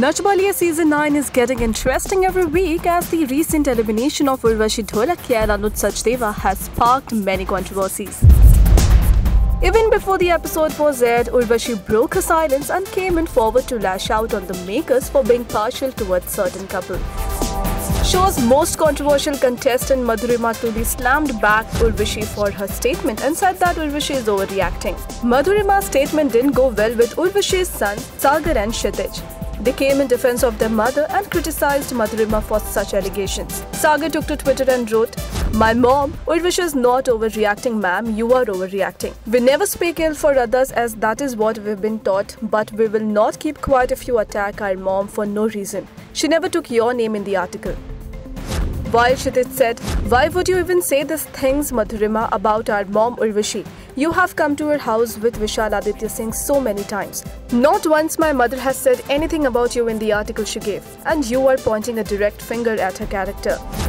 Nach Baliye Season 9 is getting interesting every week as the recent elimination of Urvashi Dholakia and Anuj Sachdeva has sparked many controversies. Even before the episode was aired, Urvashi broke her silence and came in forward to lash out on the makers for being partial towards certain couple. Show's most controversial contestant Madhurima Tuli slammed back Urvashi for her statement and said that Urvashi is overreacting. Madhurima's statement didn't go well with Urvashi's sons, Sagar and Kshitij. They came in defense of their mother and criticized Madhurima for such allegations. Sagar took to Twitter and wrote, "My mom, Urvashi is not overreacting, ma'am, you are overreacting. We never speak ill for others as that is what we've been taught, but we will not keep quiet if you attack our mom for no reason. She never took your name in the article." While Kshitij said, "Why would you even say these things, Madhurima, about our mom Urvashi? You have come to her house with Vishal Aditya Singh so many times. Not once my mother has said anything about you in the article she gave, and you are pointing a direct finger at her character."